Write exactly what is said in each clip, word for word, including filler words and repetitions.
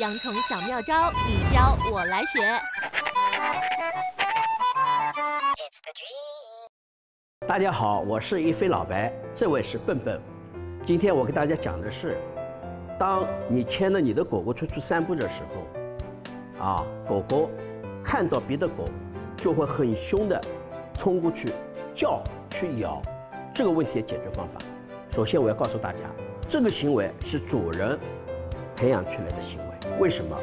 洋葱小妙招，你教我来学。It's the dream. 大家好，我是一菲老白，这位是笨笨。今天我给大家讲的是，当你牵着你的狗狗出去散步的时候，啊，狗狗看到别的狗就会很凶的冲过去叫去咬，这个问题的解决方法。首先我要告诉大家，这个行为是主人培养出来的行为。为什么？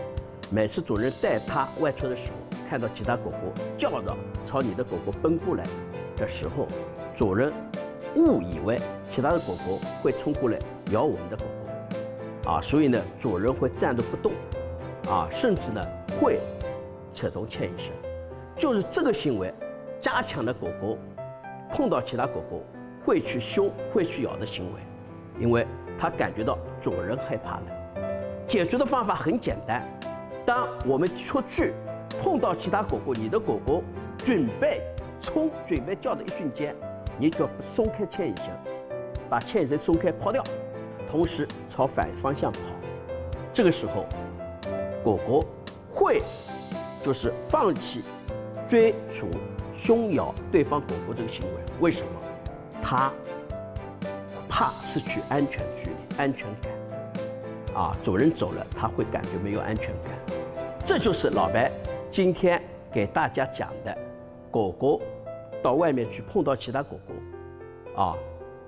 每次主人带它外出的时候，看到其他狗狗叫着朝你的狗狗奔过来的时候，主人误以为其他的狗狗会冲过来咬我们的狗狗，啊，所以呢，主人会站着不动，啊，甚至呢会扯头欠一声。就是这个行为，加强了狗狗碰到其他狗狗会去凶、会去咬的行为，因为它感觉到主人害怕了。解决的方法很简单，当我们出去碰到其他狗狗，你的狗狗准备冲、准备叫的一瞬间，你就要松开牵引绳，把牵引绳松开抛掉，同时朝反方向跑。这个时候，狗狗会就是放弃追逐、凶咬对方狗狗这个行为。为什么？它怕失去安全距离、安全感。啊，主人走了，他会感觉没有安全感。这就是老白今天给大家讲的，狗狗到外面去碰到其他狗狗，啊，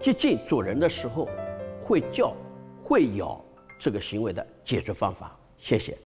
接近主人的时候会叫、会咬这个行为的解决方法。谢谢。